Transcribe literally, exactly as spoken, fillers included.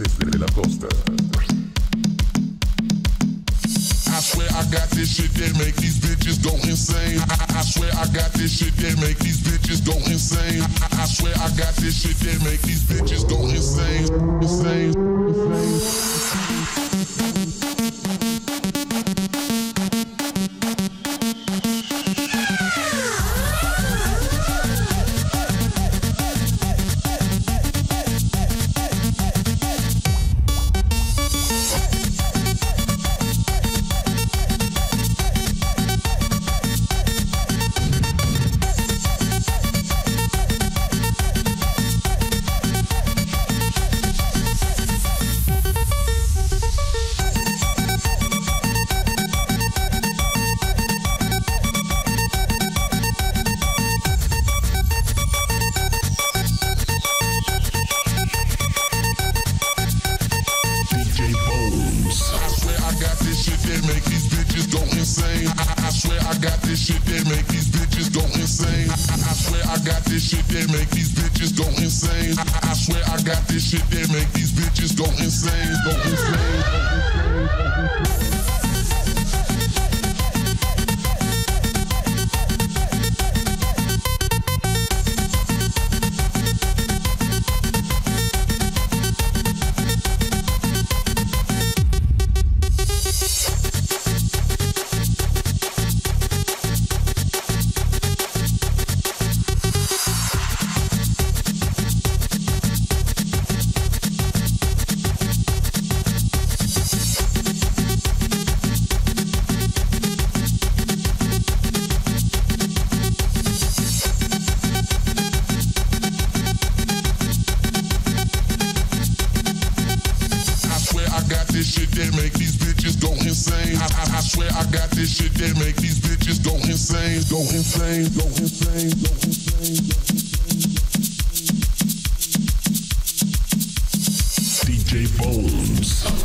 desde la costa. I swear I got this shit that make these bitches go insane. I, I swear I got this shit that make these bitches go insane. I, I swear I got this shit that make these bitches go insane. Insane. Insane. D J Boness.